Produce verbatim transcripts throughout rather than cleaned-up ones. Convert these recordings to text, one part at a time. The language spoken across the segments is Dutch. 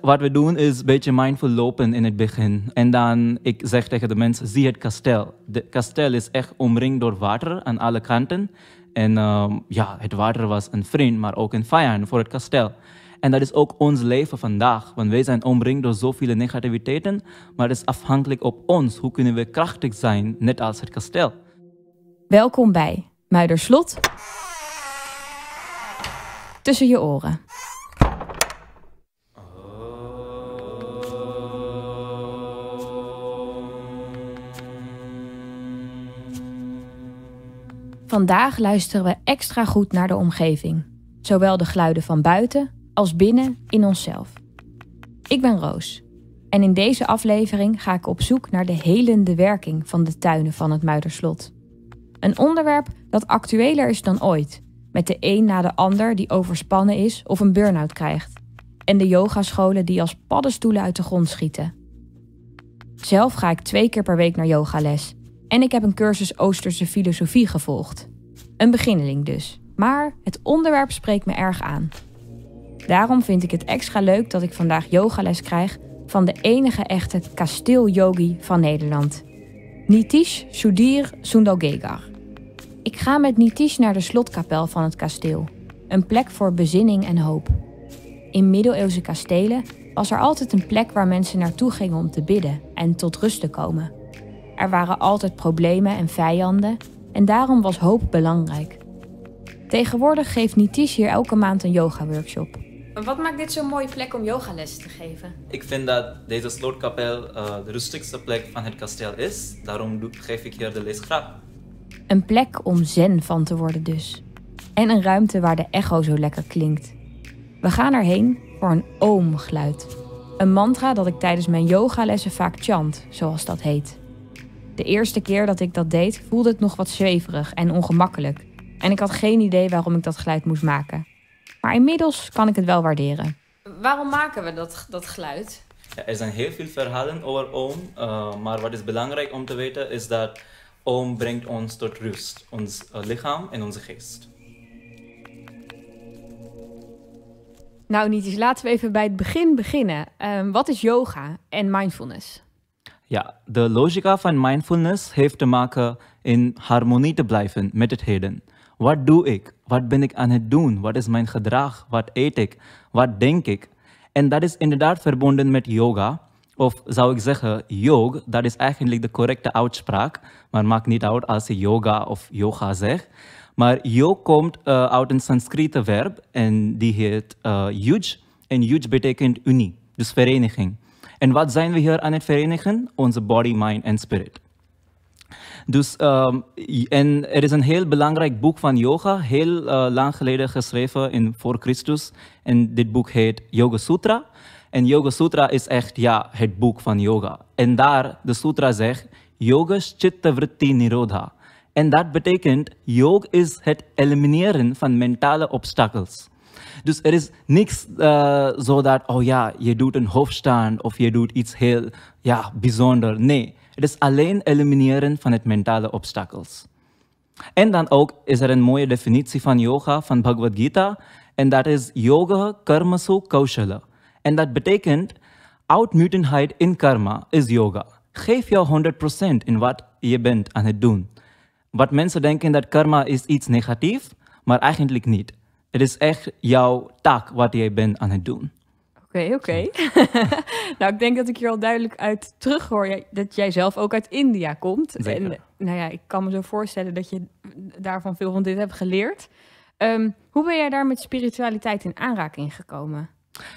Wat we doen is een beetje mindful lopen in het begin. En dan, ik zeg tegen de mensen, zie het kasteel. Het kasteel is echt omringd door water aan alle kanten. En um, ja, het water was een vriend, maar ook een vijand voor het kasteel. En dat is ook ons leven vandaag. Want wij zijn omringd door zoveel negativiteiten. Maar het is afhankelijk op ons. Hoe kunnen we krachtig zijn, net als het kasteel? Welkom bij Muiderslot. Tussen je oren. Vandaag luisteren we extra goed naar de omgeving. Zowel de geluiden van buiten als binnen in onszelf. Ik ben Roos en in deze aflevering ga ik op zoek naar de helende werking van de tuinen van het Muiderslot. Een onderwerp dat actueler is dan ooit, met de een na de ander die overspannen is of een burn-out krijgt. En de yogascholen die als paddenstoelen uit de grond schieten. Zelf ga ik twee keer per week naar yogales. En ik heb een cursus Oosterse filosofie gevolgd. Een beginneling dus. Maar het onderwerp spreekt me erg aan. Daarom vind ik het extra leuk dat ik vandaag yogales krijg van de enige echte kasteelyogi van Nederland. Nitish Sudhir Soundalgekar. Ik ga met Nitish naar de slotkapel van het kasteel. Een plek voor bezinning en hoop. In middeleeuwse kastelen was er altijd een plek waar mensen naartoe gingen om te bidden en tot rust te komen. Er waren altijd problemen en vijanden en daarom was hoop belangrijk. Tegenwoordig geeft Nitish hier elke maand een yoga-workshop. Wat maakt dit zo'n mooie plek om yogalessen te geven? Ik vind dat deze slotkapel uh, de rustigste plek van het kasteel is. Daarom geef ik hier de les graag. Een plek om zen van te worden dus. En een ruimte waar de echo zo lekker klinkt. We gaan erheen voor een om-geluid. Een mantra dat ik tijdens mijn yogalessen vaak chant, zoals dat heet. De eerste keer dat ik dat deed, voelde het nog wat zweverig en ongemakkelijk. En ik had geen idee waarom ik dat geluid moest maken. Maar inmiddels kan ik het wel waarderen. Waarom maken we dat, dat geluid? Ja, er zijn heel veel verhalen over Om. Uh, maar wat is belangrijk om te weten is dat Om brengt ons tot rust. Ons uh, lichaam en onze geest. Nou Nitish, laten we even bij het begin beginnen. Uh, wat is yoga en mindfulness? Ja, de logica van mindfulness heeft te maken in harmonie te blijven met het heden. Wat doe ik? Wat ben ik aan het doen? Wat is mijn gedrag? Wat eet ik? Wat denk ik? En dat is inderdaad verbonden met yoga. Of zou ik zeggen, yog, dat is eigenlijk de correcte uitspraak. Maar maakt niet uit als je yoga of yoga zegt. Maar yog komt uh, uit een Sanskriete verb en die heet uh, yuj. En yuj betekent unie, dus vereniging. En wat zijn we hier aan het verenigen? Onze body, mind en spirit. Dus um, en er is een heel belangrijk boek van yoga, heel uh, lang geleden geschreven in voor Christus. En dit boek heet Yoga Sutra. En Yoga Sutra is echt ja, het boek van yoga. En daar, de sutra zegt, yoga chitta vritti nirodha. En dat betekent, yoga is het elimineren van mentale obstakels. Dus er is niks uh, zo dat, oh ja, je doet een hoofdstand of je doet iets heel ja, bijzonder. Nee, het is alleen elimineren van het mentale obstakels. En dan ook is er een mooie definitie van yoga, van Bhagavad Gita. En dat is yoga karmasu kaushala. En dat betekent, uitmutenheid in karma is yoga. Geef jou honderd procent in wat je bent aan het doen. Wat mensen denken dat karma is iets negatiefs, maar eigenlijk niet. Het is echt jouw taak wat jij bent aan het doen. Oké, okay, oké. Okay. Nou, ik denk dat ik hier al duidelijk uit terug hoor dat jij zelf ook uit India komt. Zeker. En nou ja, ik kan me zo voorstellen dat je daarvan veel van dit hebt geleerd. Um, hoe ben jij daar met spiritualiteit in aanraking gekomen?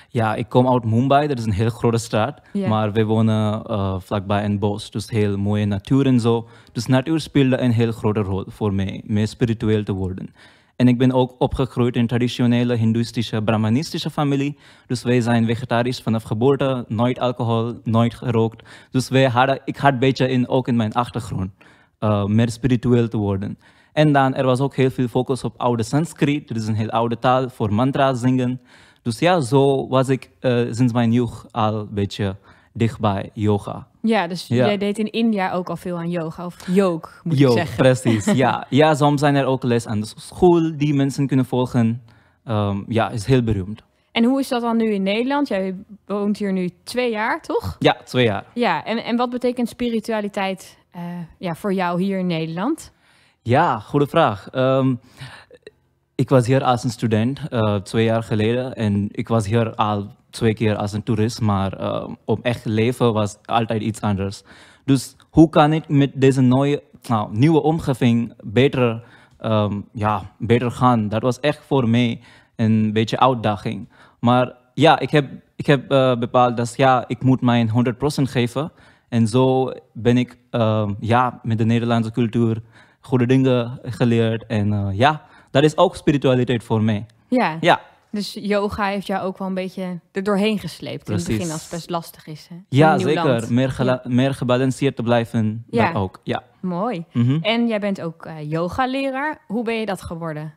Ja, ik kom uit Mumbai. Dat is een heel grote stad. Yeah. Maar we wonen uh, vlakbij een bos. Dus heel mooie natuur en zo. Dus natuur speelde een heel grote rol voor mij. Meer spiritueel te worden. En ik ben ook opgegroeid in een traditionele hindoeïstische, brahmanistische familie. Dus wij zijn vegetarisch vanaf geboorte, nooit alcohol, nooit gerookt. Dus wij hadden, ik had een beetje in, ook in mijn achtergrond uh, meer spiritueel te worden. En dan, er was ook heel veel focus op oude Sanskriet. Dat is een heel oude taal voor mantra's zingen. Dus ja, zo was ik uh, sinds mijn jeugd al een beetje dichtbij yoga. Ja, dus ja. Jij deed in India ook al veel aan yoga, of yog moet yog, ik zeggen. Precies, ja. Ja, soms zijn er ook les aan de school die mensen kunnen volgen. Um, ja, is heel beroemd. En hoe is dat dan nu in Nederland? Jij woont hier nu twee jaar, toch? Ja, twee jaar. Ja, en, en wat betekent spiritualiteit uh, ja, voor jou hier in Nederland? Ja, goede vraag. Um, ik was hier als een student uh, twee jaar geleden en ik was hier al twee keer als een toerist, maar uh, om echt te leven was altijd iets anders. Dus hoe kan ik met deze nieuwe, nou, nieuwe omgeving beter, um, ja, beter gaan? Dat was echt voor mij een beetje uitdaging. Maar ja, ik heb, ik heb uh, bepaald dat ja, ik moet mijn honderd procent geven. En zo ben ik uh, ja, met de Nederlandse cultuur goede dingen geleerd. En uh, ja, dat is ook spiritualiteit voor mij. Ja. Ja. Dus yoga heeft jou ook wel een beetje er doorheen gesleept. Precies. In het begin, als het best lastig is. Hè? Ja, zeker. Meer, meer gebalanceerd te blijven, ja. Dat ook. Ja. Mooi. Mm-hmm. En jij bent ook uh, yogaleraar. Hoe ben je dat geworden?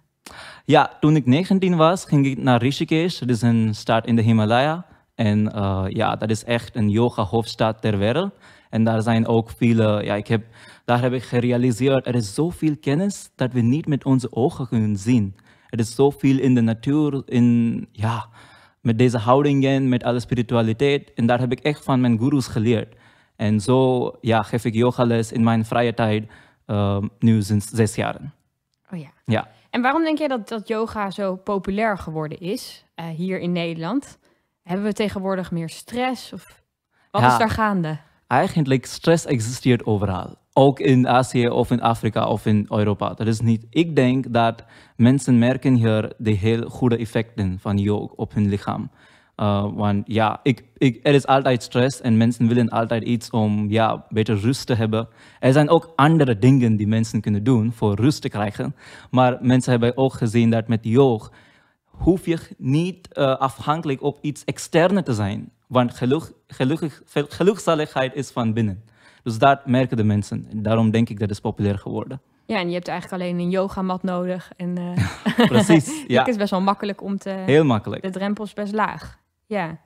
Ja, toen ik negentien was, ging ik naar Rishikesh. Dat is een stad in de Himalaya. En uh, ja, dat is echt een yoga-hoofdstad ter wereld. En daar zijn ook vele... Ja, ik heb, daar heb ik gerealiseerd, er is zoveel kennis dat we niet met onze ogen kunnen zien. Er is zoveel in de natuur, in, ja, met deze houdingen, met alle spiritualiteit. En daar heb ik echt van mijn gurus geleerd. En zo ja, geef ik yogales in mijn vrije tijd, uh, nu sinds zes jaren. Oh ja. Ja. En waarom denk je dat, dat yoga zo populair geworden is, uh, hier in Nederland? Hebben we tegenwoordig meer stress? Of wat ja, is daar gaande? Eigenlijk, stress existeert overal. Ook in Azië of in Afrika of in Europa. Dat is niet. Ik denk dat mensen merken hier de heel goede effecten van yoga op hun lichaam. Uh, want ja, ik, ik, er is altijd stress en mensen willen altijd iets om ja, beter rust te hebben. Er zijn ook andere dingen die mensen kunnen doen voor rust te krijgen. Maar mensen hebben ook gezien dat met yoga hoef je niet uh, afhankelijk op iets externe te zijn. Want geluk, gelukkig, gelukzaligheid is van binnen. Dus dat merken de mensen. Daarom denk ik dat het populair geworden. Ja, en je hebt eigenlijk alleen een yogamat nodig. En, uh... Precies, ja. Het is best wel makkelijk om te... Heel makkelijk. De drempel is best laag. Ja.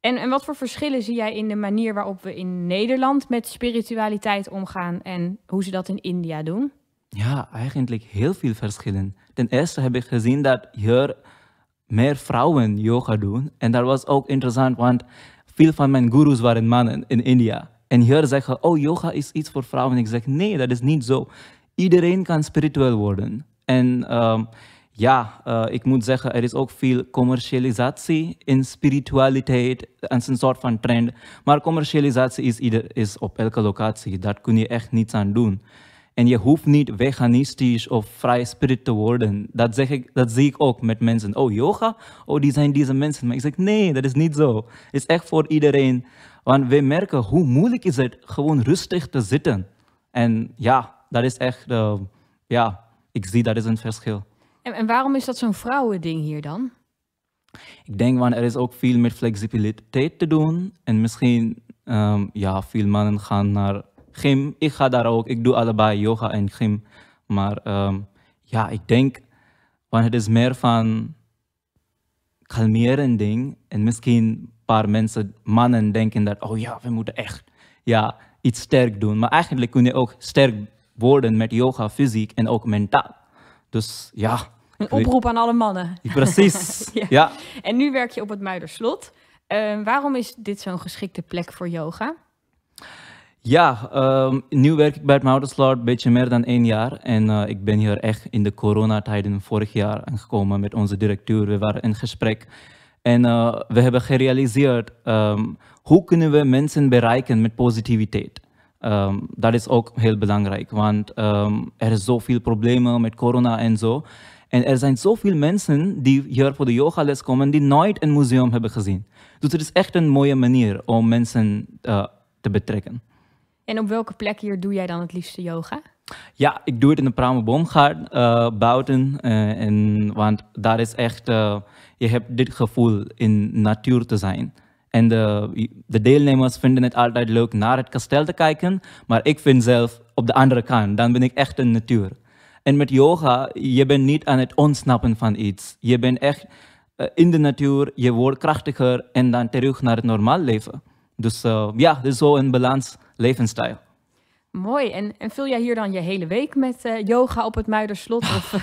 En, en wat voor verschillen zie jij in de manier waarop we in Nederland met spiritualiteit omgaan en hoe ze dat in India doen? Ja, eigenlijk heel veel verschillen. Ten eerste heb ik gezien dat hier meer vrouwen yoga doen. En dat was ook interessant, want veel van mijn gurus waren mannen in India. En hier zeggen, oh, yoga is iets voor vrouwen. En ik zeg, nee, dat is niet zo. Iedereen kan spiritueel worden. En um, ja, uh, ik moet zeggen, er is ook veel commercialisatie in spiritualiteit. En een soort van trend. Maar commercialisatie is, ieder, is op elke locatie. Daar kun je echt niets aan doen. En je hoeft niet veganistisch of vrij spirit te worden. Dat, zeg ik, dat zie ik ook met mensen. Oh, yoga? Oh, die zijn deze mensen. Maar ik zeg, nee, dat is niet zo. Het is echt voor iedereen. Want we merken hoe moeilijk is het gewoon rustig te zitten. En ja, dat is echt, uh, ja, ik zie dat is een verschil. En, en waarom is dat zo'n vrouwending hier dan? Ik denk, want er is ook veel meer flexibiliteit te doen. En misschien, um, ja, veel mannen gaan naar gym. Ik ga daar ook, ik doe allebei yoga en gym. Maar um, ja, ik denk, want het is meer van kalmerend ding en misschien... Een paar mensen, mannen, denken dat, oh ja, we moeten echt ja, iets sterk doen. Maar eigenlijk kun je ook sterk worden met yoga, fysiek en ook mentaal. Dus ja. Een oproep aan alle mannen. Precies, ja. Ja. En nu werk je op het Muiderslot. Uh, waarom is dit zo'n geschikte plek voor yoga? Ja, um, nu werk ik bij het Muiderslot een beetje meer dan één jaar. En uh, ik ben hier echt in de coronatijden vorig jaar aangekomen met onze directeur. We waren in gesprek. En uh, we hebben gerealiseerd, um, hoe kunnen we mensen bereiken met positiviteit? Um, dat is ook heel belangrijk, want um, er zijn zoveel problemen met corona en zo. En er zijn zoveel mensen die hier voor de yogales komen, die nooit een museum hebben gezien. Dus het is echt een mooie manier om mensen uh, te betrekken. En op welke plek hier doe jij dan het liefste yoga? Ja, ik doe het in de Praamboomgaard, uh, buiten. Uh, en, want daar is echt... Uh, je hebt dit gevoel in natuur te zijn. En de, de deelnemers vinden het altijd leuk naar het kasteel te kijken. Maar ik vind zelf op de andere kant, dan ben ik echt in natuur. En met yoga, je bent niet aan het ontsnappen van iets. Je bent echt uh, in de natuur, je wordt krachtiger en dan terug naar het normaal leven. Dus uh, ja, dit is zo een balans levensstijl. Mooi. En, en vul jij hier dan je hele week met uh, yoga op het Muiderslot? Of,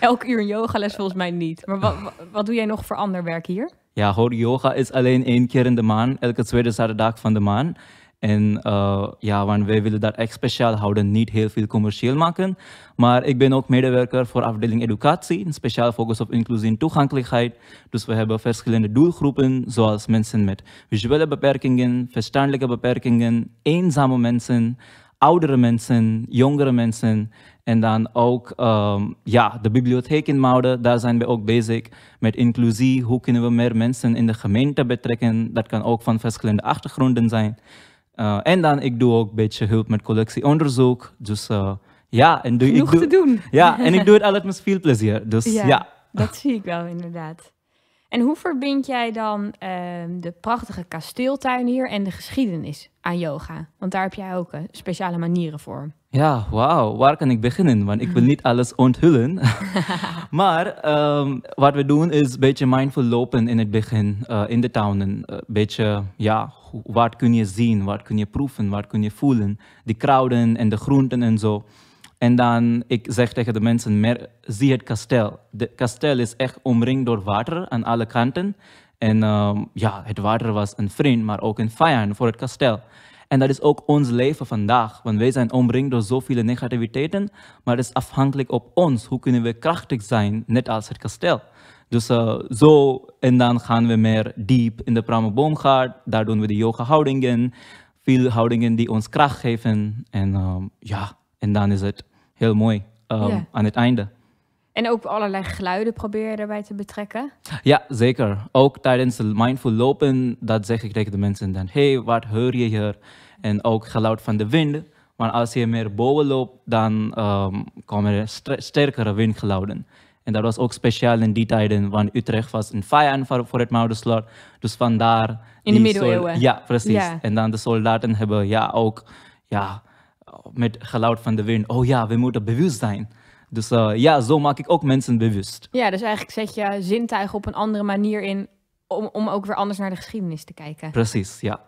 elk uur een yogales volgens mij niet. Maar wat, wat doe jij nog voor ander werk hier? Ja, hoor, yoga is alleen één keer in de maand, elke tweede zaterdag van de maand. En uh, ja, want wij willen dat echt speciaal houden, niet heel veel commercieel maken. Maar ik ben ook medewerker voor afdeling educatie, een speciaal focus op inclusie en toegankelijkheid. Dus we hebben verschillende doelgroepen, zoals mensen met visuele beperkingen, verstandelijke beperkingen, eenzame mensen, oudere mensen, jongere mensen. En dan ook um, ja, de bibliotheek in Muiden, daar zijn we ook bezig met inclusie. Hoe kunnen we meer mensen in de gemeente betrekken? Dat kan ook van verschillende achtergronden zijn. Uh, en dan, ik doe ook een beetje hulp met collectieonderzoek. Dus uh, ja, en doe, genoeg ik doe, te doen. Ja, en ik doe het altijd met veel plezier. Dus, ja, ja, dat zie ik wel inderdaad. En hoe verbind jij dan uh, de prachtige kasteeltuin hier en de geschiedenis aan yoga? Want daar heb jij ook uh, speciale manieren voor. Ja, wauw. Waar kan ik beginnen? Want ik wil niet alles onthullen. Maar um, wat we doen is een beetje mindful lopen in het begin, uh, in de tuinen. Een uh, beetje, ja, wat kun je zien, wat kun je proeven, wat kun je voelen. Die kruiden en de groenten en zo. En dan, ik zeg tegen de mensen, meer, zie het kasteel. Het kasteel is echt omringd door water aan alle kanten. En um, ja, het water was een vriend, maar ook een vijand voor het kasteel. En dat is ook ons leven vandaag, want wij zijn omringd door zoveel negativiteiten, maar het is afhankelijk op ons. Hoe kunnen we krachtig zijn, net als het kasteel? Dus uh, zo, en dan gaan we meer diep in de prame boomgaard, daar doen we de yoga houdingen, veel houdingen die ons kracht geven. En um, ja, en dan is het heel mooi um, yeah. aan het einde. En ook allerlei geluiden probeer je daarbij te betrekken? Ja, zeker. Ook tijdens het mindful lopen, dat zeg ik tegen de mensen dan. Hey, wat hoor je hier? En ook geluid van de wind. Maar als je meer boven loopt, dan um, komen er sterkere windgeluiden. En dat was ook speciaal in die tijden, want Utrecht was een vijand voor het Muiderslot. Dus vandaar... In de middeleeuwen. Ja, precies. Ja. En dan de soldaten hebben ja, ook ja, met geluid van de wind. Oh ja, we moeten bewust zijn. Dus uh, ja, zo maak ik ook mensen bewust. Ja, dus eigenlijk zet je zintuigen op een andere manier in... om, om ook weer anders naar de geschiedenis te kijken. Precies, ja.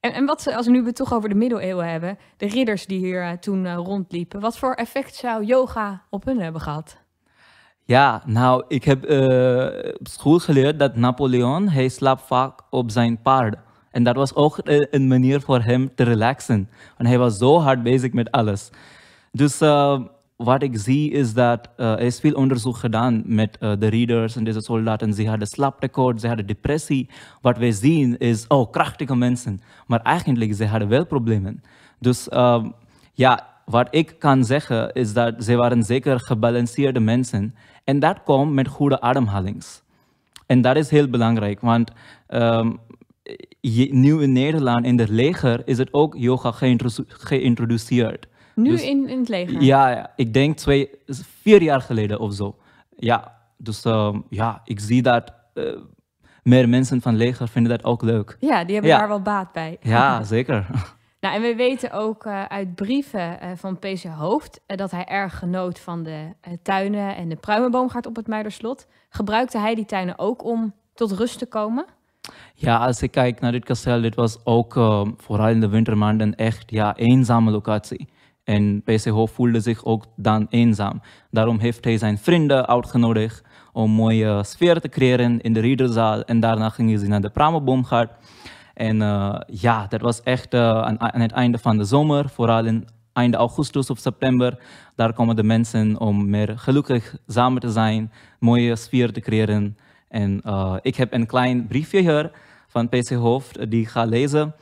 En, en wat, als we nu het toch over de middeleeuwen hebben... de ridders die hier uh, toen uh, rondliepen... wat voor effect zou yoga op hun hebben gehad? Ja, nou, ik heb uh, op school geleerd dat Napoleon... hij slaap vaak op zijn paard. En dat was ook uh, een manier voor hem te relaxen. Want hij was zo hard bezig met alles. Dus... Uh, wat ik zie is dat uh, er is veel onderzoek gedaan met uh, de ridders en deze soldaten. Ze hadden slaaptekort, ze hadden depressie. Wat wij zien is, oh, krachtige mensen. Maar eigenlijk, ze hadden wel problemen. Dus uh, ja, wat ik kan zeggen is dat ze waren zeker gebalanceerde mensen. En dat komt met goede ademhalings. En dat is heel belangrijk, want... Um, je, nu in Nederland, in het leger, is het ook yoga geïntrodu- geïntroduceerd. Nu dus, in, in het leger? Ja, ik denk twee, vier jaar geleden of zo. Ja, dus uh, ja, ik zie dat uh, meer mensen van het leger vinden dat ook leuk. Ja, die hebben ja. daar wel baat bij. Ja, zeker. Nou, en we weten ook uh, uit brieven uh, van P C Hooft... Uh, dat hij erg genoot van de uh, tuinen en de pruimenboomgaard op het Muiderslot. Gebruikte hij die tuinen ook om tot rust te komen? Ja, als ik kijk naar dit kasteel, dit was ook uh, vooral in de wintermaanden echt ja, eenzame locatie. En P C Hooft voelde zich ook dan eenzaam. Daarom heeft hij zijn vrienden uitgenodigd om een mooie sfeer te creëren in de ridderzaal. En daarna gingen ze naar de Pramenboomgaard. En uh, ja, dat was echt uh, aan, aan het einde van de zomer, vooral in einde augustus of september. Daar komen de mensen om meer gelukkig samen te zijn, een mooie sfeer te creëren. En uh, ik heb een klein briefje hier van P C Hooft die ik ga lezen.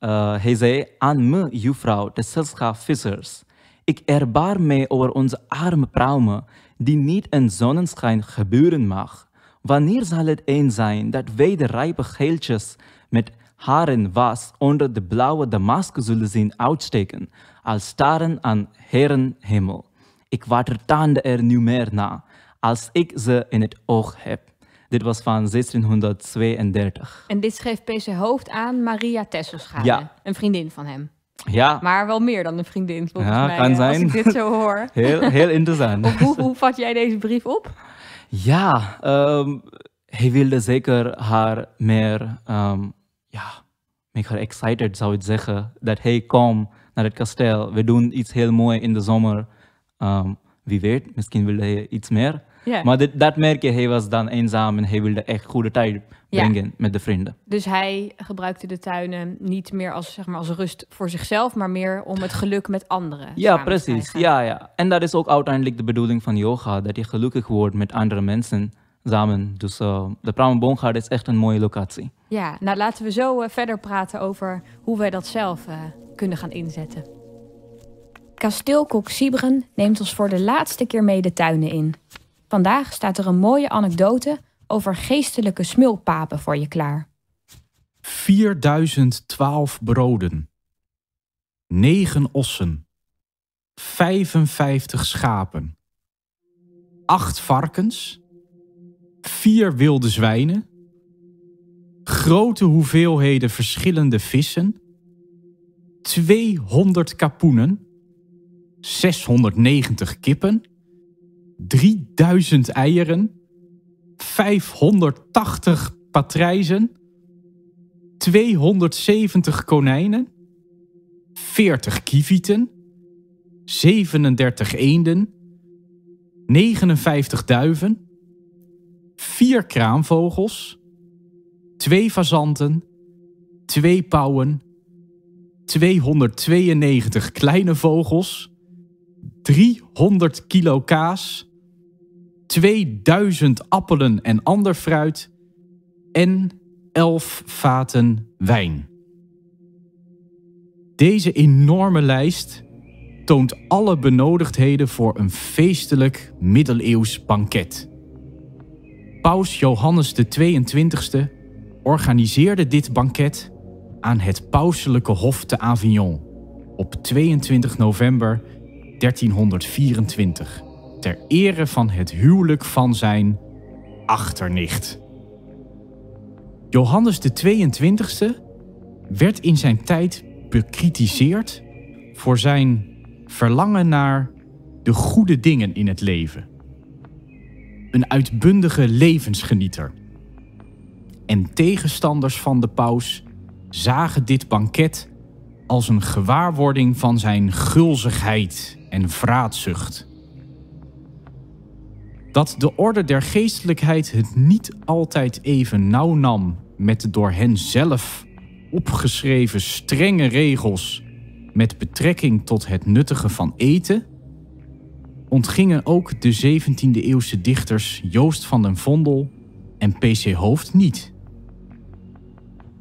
Uh, hij zei, aan me, juffrouw Tesselschade Vissers. Ik erbaar mij over onze arme pruimen, die niet in zonneschijn gebeuren mag. Wanneer zal het eens zijn dat wij de rijpe geeltjes met haren was onder de blauwe damasken zullen zien uitsteken, als staren aan heren hemel. Ik watertande er nu meer na, als ik ze in het oog heb. Dit was van zestienhonderdtweeëndertig. En dit schreef P C Hooft aan Maria Tesselschade, ja. een vriendin van hem. Ja. Maar wel meer dan een vriendin, volgens ja, mij, kan zijn. Als ik dit zo hoor. Heel, heel interessant. hoe, hoe vat jij deze brief op? Ja, um, hij wilde zeker haar meer, um, ja, meer excited, zou ik zeggen. Dat hij komt naar het kasteel. We doen iets heel moois in de zomer. Um, wie weet, misschien wilde hij iets meer. Yeah. Maar dit, dat merk je, hij was dan eenzaam en hij wilde echt goede tijd brengen ja. met de vrienden. Dus hij gebruikte de tuinen niet meer als, zeg maar, als rust voor zichzelf, maar meer om het geluk met anderen. Ja, precies. Ja, ja. En dat is ook uiteindelijk de bedoeling van yoga, dat je gelukkig wordt met andere mensen samen. Dus uh, de Pramanboomgaard is echt een mooie locatie. Ja, nou laten we zo uh, verder praten over hoe wij dat zelf uh, kunnen gaan inzetten. Kasteelkok Siebren neemt ons voor de laatste keer mee de tuinen in. Vandaag staat er een mooie anekdote over geestelijke smulpapen voor je klaar. vierduizend twaalf broden. negen ossen. vijfenvijftig schapen. acht varkens. vier wilde zwijnen. Grote hoeveelheden verschillende vissen. tweehonderd kapoenen. zeshonderdnegentig kippen. drieduizend eieren, vijfhonderdtachtig patrijzen, tweehonderdzeventig konijnen, veertig kievieten, zevenendertig eenden, negenenvijftig duiven, vier kraanvogels, twee fazanten, twee pauwen, tweehonderdtweeënnegentig kleine vogels, driehonderd kilo kaas, tweeduizend appelen en ander fruit en elf vaten wijn. Deze enorme lijst toont alle benodigdheden voor een feestelijk middeleeuws banket. Paus Johannes de tweeëntwintigste organiseerde dit banket aan het pauselijke hof te Avignon op tweeëntwintig november dertienhonderdvierentwintig. Ter ere van het huwelijk van zijn achternicht. Johannes de tweeëntwintigste werd in zijn tijd bekritiseerd voor zijn verlangen naar de goede dingen in het leven. Een uitbundige levensgenieter. En tegenstanders van de paus zagen dit banket als een gewaarwording van zijn gulzigheid en vraatzucht. Dat de orde der geestelijkheid het niet altijd even nauw nam met de door hen zelf opgeschreven strenge regels met betrekking tot het nuttigen van eten, ontgingen ook de zeventiende-eeuwse dichters Joost van den Vondel en P C Hooft niet.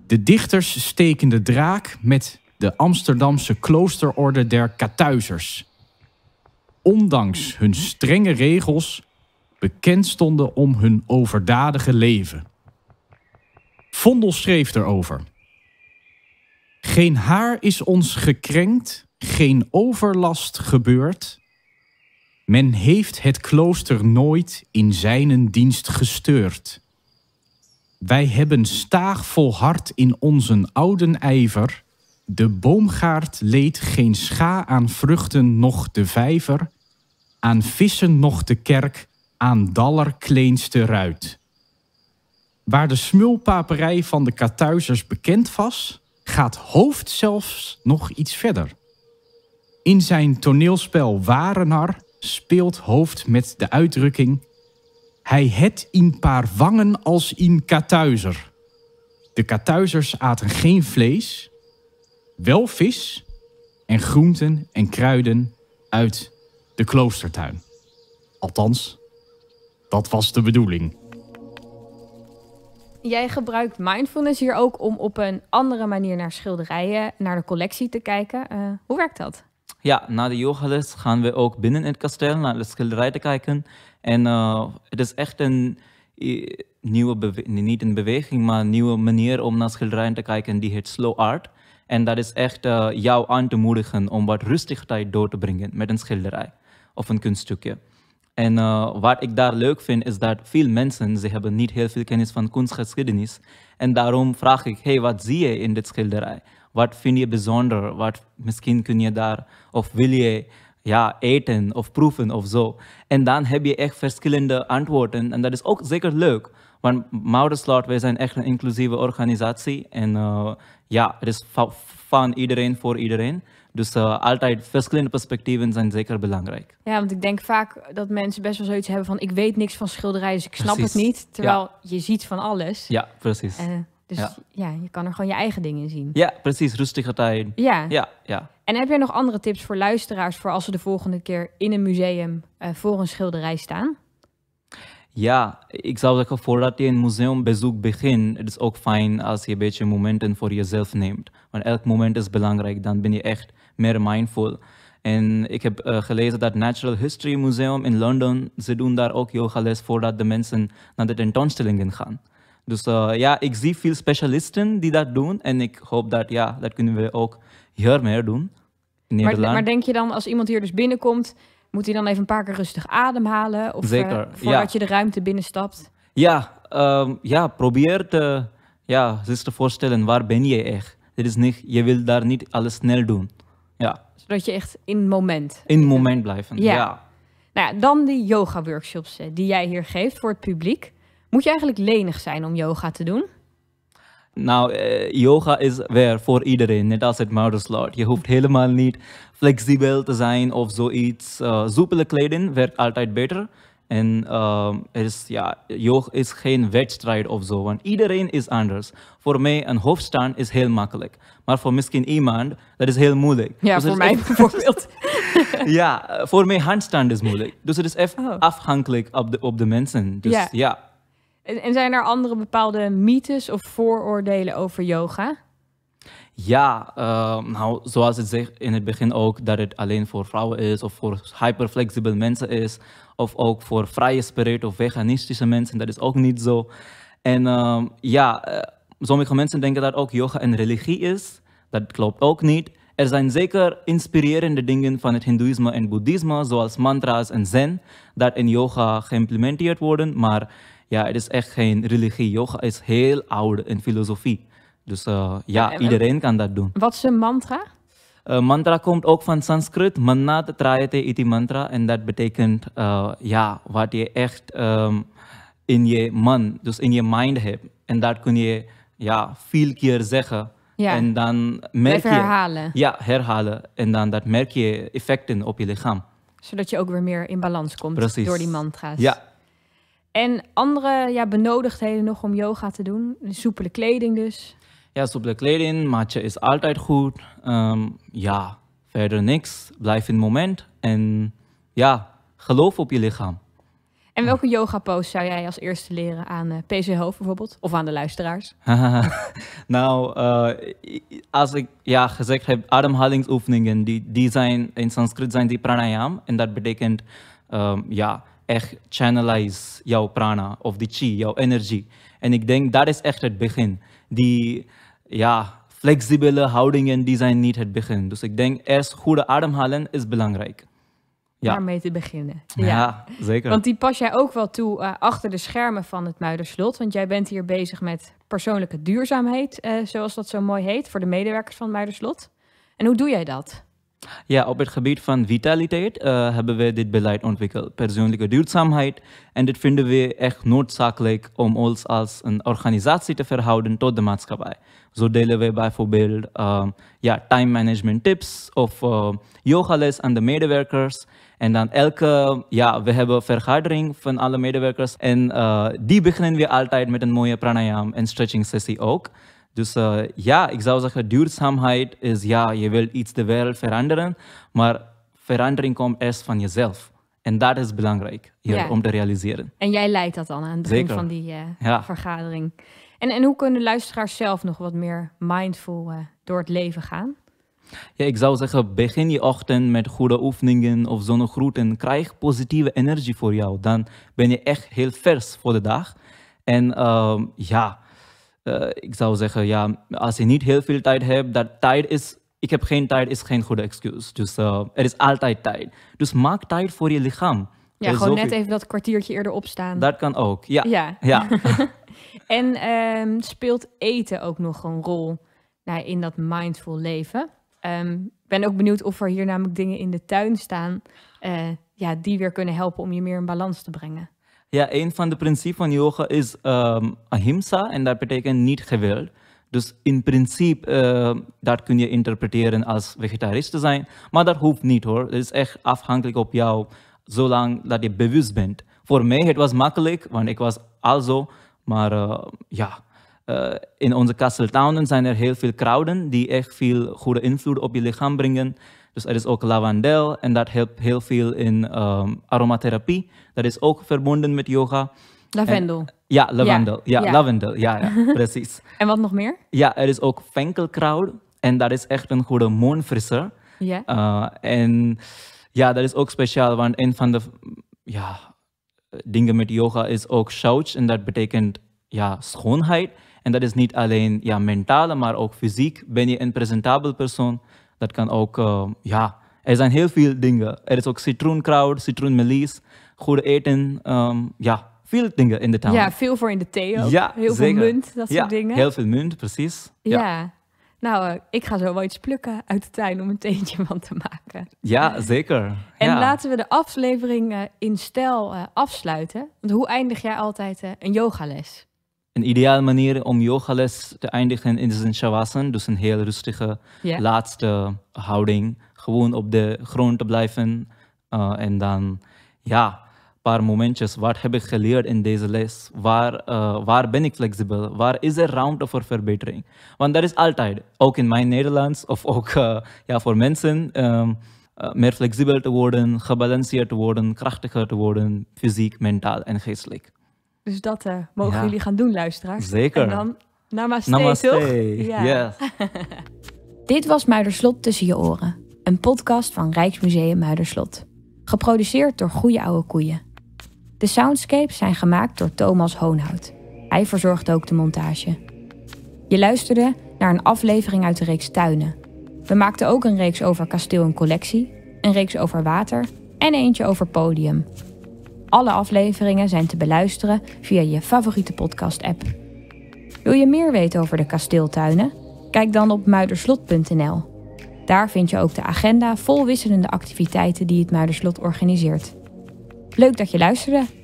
De dichters steken de draak met de Amsterdamse kloosterorde der Kathuizers. Ondanks hun strenge regels bekend stonden om hun overdadige leven. Vondel schreef erover. Geen haar is ons gekrenkt, geen overlast gebeurd. Men heeft het klooster nooit in zijnen dienst gesteurd. Wij hebben staag volhard in onze ouden ijver. De boomgaard leed geen scha aan vruchten noch de vijver, aan vissen noch de kerk, aan dallerkleinste ruit. Waar de smulpaperij van de Kathuizers bekend was, gaat Hooft zelfs nog iets verder. In zijn toneelspel Warenar speelt Hooft met de uitdrukking hij het in paar wangen als in Kathuizer. De Kathuizers aten geen vlees, wel vis en groenten en kruiden uit de kloostertuin. Althans, dat was de bedoeling. Jij gebruikt mindfulness hier ook om op een andere manier naar schilderijen, naar de collectie te kijken. Uh, hoe werkt dat? Ja, na de yogales gaan we ook binnen het kasteel naar de schilderij te kijken. En uh, het is echt een nieuwe, niet een beweging, maar een nieuwe manier om naar schilderijen te kijken die heet slow art. En dat is echt uh, jou aan te moedigen om wat rustig tijd door te brengen met een schilderij of een kunststukje. En uh, wat ik daar leuk vind is dat veel mensen, ze hebben niet heel veel kennis van kunstgeschiedenis. En daarom vraag ik, hey, wat zie je in dit schilderij? Wat vind je bijzonder? Wat, misschien kun je daar, of wil je ja, eten of proeven of zo. En dan heb je echt verschillende antwoorden. En dat is ook zeker leuk. Want Muiderslot, wij zijn echt een inclusieve organisatie. En uh, ja, het is van iedereen voor iedereen. Dus uh, altijd verschillende perspectieven zijn zeker belangrijk. Ja, want ik denk vaak dat mensen best wel zoiets hebben van... ik weet niks van schilderijen, dus ik snap precies. het niet. Terwijl ja. je ziet van alles. Ja, precies. Uh, dus ja. ja, je kan er gewoon je eigen dingen in zien. Ja, precies. Rustige tijd. Ja. Ja, ja. En heb jij nog andere tips voor luisteraars... voor als ze de volgende keer in een museum uh, voor een schilderij staan? Ja, ik zou zeggen, voordat je een museumbezoek begint, het is ook fijn als je een beetje momenten voor jezelf neemt. Want elk moment is belangrijk, dan ben je echt meer mindful. En ik heb uh, gelezen dat Natural History Museum in Londen, ze doen daar ook yogales voordat de mensen naar de tentoonstellingen gaan. Dus uh, ja, ik zie veel specialisten die dat doen en ik hoop dat, ja, dat kunnen we ook hier meer doen. In Nederland. Maar, maar denk je dan, als iemand hier dus binnenkomt, moet hij dan even een paar keer rustig ademhalen? Of Zeker, uh, voordat ja. je de ruimte binnenstapt? Ja, um, ja probeer te, ja, zich te voorstellen, waar ben je echt? Dit is niet, je wil daar niet alles snel doen. Ja. Zodat je echt in het moment... In het moment blijven, ja. ja. Nou ja, dan die yoga-workshops die jij hier geeft voor het publiek. Moet je eigenlijk lenig zijn om yoga te doen? Nou, uh, yoga is weer voor iedereen, net als het Muiderslot. Je hoeft helemaal niet flexibel te zijn of zoiets. Uh, soepele kleding werkt altijd beter. En uh, is, ja, yoga is geen wedstrijd of zo, want iedereen is anders. Voor mij een hoofdstand is heel makkelijk, maar voor misschien iemand dat is heel moeilijk. Ja, dus voor mij even... bijvoorbeeld. ja, voor mij handstand is moeilijk. Dus het is even oh. afhankelijk op de, op de mensen. Dus, ja. ja. En zijn er andere bepaalde mythes of vooroordelen over yoga? Ja, uh, nou, zoals ik zeg in het begin ook, dat het alleen voor vrouwen is of voor hyperflexibele mensen is. Of ook voor vrije spirit of veganistische mensen, dat is ook niet zo. En uh, ja, uh, sommige mensen denken dat ook yoga een religie is. Dat klopt ook niet. Er zijn zeker inspirerende dingen van het hindoeïsme en boeddhisme, zoals mantra's en zen, dat in yoga geïmplementeerd worden, maar... Ja, het is echt geen religie. Yoga is heel oud in filosofie. Dus uh, ja, ja iedereen kan dat doen. Wat is een mantra? Uh, mantra komt ook van Sanskrit. Mannat trayate iti mantra. En dat betekent uh, ja, wat je echt um, in je man, dus in je mind hebt. En dat kun je ja, veel keer zeggen. Ja. En dan merk Even je... herhalen. Ja, herhalen. En dan dat merk je effecten op je lichaam. Zodat je ook weer meer in balans komt Precies. door die mantra's. Ja. En andere ja, benodigdheden nog om yoga te doen? Soepele kleding dus? Ja, soepele kleding, matje is altijd goed. Um, ja, verder niks. Blijf in het moment. En ja, geloof op je lichaam. En welke yoga-pose zou jij als eerste leren aan uh, P C Hooft bijvoorbeeld? Of aan de luisteraars? nou, uh, als ik ja, gezegd heb, ademhalingsoefeningen, die, die zijn in Sanskrit zijn die pranayama. En dat betekent, um, ja... echt channelize jouw prana of die chi, jouw energie. En ik denk dat is echt het begin. Die ja, flexibele houdingen die zijn niet het begin. Dus ik denk eerst goede ademhalen is belangrijk. Ja. Daarmee te beginnen. Ja. ja, zeker. Want die pas jij ook wel toe uh, achter de schermen van het Muiderslot. Want jij bent hier bezig met persoonlijke duurzaamheid, uh, zoals dat zo mooi heet, voor de medewerkers van het Muiderslot. En hoe doe jij dat? Ja, op het gebied van vitaliteit uh, hebben we dit beleid ontwikkeld, persoonlijke duurzaamheid. En dit vinden we echt noodzakelijk om ons als een organisatie te verhouden tot de maatschappij. Zo delen we bijvoorbeeld uh, ja, time management tips of uh, yogales aan de medewerkers. En dan elke, ja, we hebben vergadering van alle medewerkers. En uh, die beginnen we altijd met een mooie pranayama en stretching sessie ook. Dus uh, ja, ik zou zeggen, duurzaamheid is, ja, je wil iets de wereld veranderen, maar verandering komt eerst van jezelf. En dat is belangrijk hier, ja. om te realiseren. En jij leidt dat dan aan het begin Zeker. van die uh, ja. vergadering. En, en hoe kunnen luisteraars zelf nog wat meer mindful uh, door het leven gaan? Ja, ik zou zeggen, begin je ochtend met goede oefeningen of zonnegroeten. Krijg positieve energie voor jou. Dan ben je echt heel vers voor de dag. En uh, ja... Uh, ik zou zeggen, ja, als je niet heel veel tijd hebt, dat tijd is, ik heb geen tijd, is geen goede excuus. Dus uh, er is altijd tijd. Dus maak tijd voor je lichaam. Ja, gewoon net even dat kwartiertje eerder opstaan. Dat kan ook, ja. ja. ja. en um, speelt eten ook nog een rol nou, in dat mindful leven? Ik um, ben ook benieuwd of er hier namelijk dingen in de tuin staan uh, ja, die weer kunnen helpen om je meer in balans te brengen. Ja, een van de principes van yoga is um, ahimsa en dat betekent niet geweld. Dus in principe, uh, dat kun je interpreteren als vegetarisch te zijn. Maar dat hoeft niet hoor. Het is echt afhankelijk op jou, zolang dat je bewust bent. Voor mij het was makkelijk, want ik was al zo. Maar uh, ja, uh, in onze kasteltownen zijn er heel veel kruiden die echt veel goede invloed op je lichaam brengen. Dus er is ook lavendel en dat helpt heel veel in um, aromatherapie. Dat is ook verbonden met yoga. Lavendel. En, ja, lavendel. Ja, ja, ja. Lavendel. Ja, ja, precies. En wat nog meer? Ja, er is ook venkelkruid en dat is echt een goede mondfrisser. Ja. Uh, en ja, dat is ook speciaal, want een van de ja, dingen met yoga is ook shauch en dat betekent ja, schoonheid. En dat is niet alleen ja, mentaal, maar ook fysiek. Ben je een presentabel persoon? Dat kan ook, uh, ja, er zijn heel veel dingen. Er is ook citroenkruid, citroenmelies, goede eten, um, ja, veel dingen in de tuin. Ja, veel voor in de thee ook. Ja, heel zeker. Veel munt, dat ja, soort dingen. Heel veel munt, precies. Ja, ja. Nou, uh, ik ga zo wel iets plukken uit de tuin om een theetje van te maken. Ja, zeker. En ja. Laten we de aflevering uh, in stijl uh, afsluiten. Want hoe eindig jij altijd uh, een yogales? Een ideale manier om yogales te eindigen is een shavasana, dus een heel rustige yeah. laatste houding. Gewoon op de grond te blijven uh, en dan ja, een paar momentjes. Wat heb ik geleerd in deze les? Waar, uh, waar ben ik flexibel? Waar is er ruimte voor verbetering? Want dat is altijd, ook in mijn Nederlands of ook uh, ja, voor mensen, um, uh, meer flexibel te worden, gebalanceerd te worden, krachtiger te worden, fysiek, mentaal en geestelijk. Dus dat uh, mogen ja. jullie gaan doen, luisteraars. Zeker. En dan namaste, namaste. Toch? Ja. Yeah. Dit was Muiderslot tussen je oren. Een podcast van Rijksmuseum Muiderslot. Geproduceerd door Goeie Oude Koeien. De soundscapes zijn gemaakt door Thomas Hoonhout. Hij verzorgt ook de montage. Je luisterde naar een aflevering uit de reeks Tuinen. We maakten ook een reeks over kasteel en collectie, een reeks over water en eentje over podium. Alle afleveringen zijn te beluisteren via je favoriete podcast-app. Wil je meer weten over de kasteeltuinen? Kijk dan op muiderslot punt n l. Daar vind je ook de agenda vol wisselende activiteiten die het Muiderslot organiseert. Leuk dat je luisterde!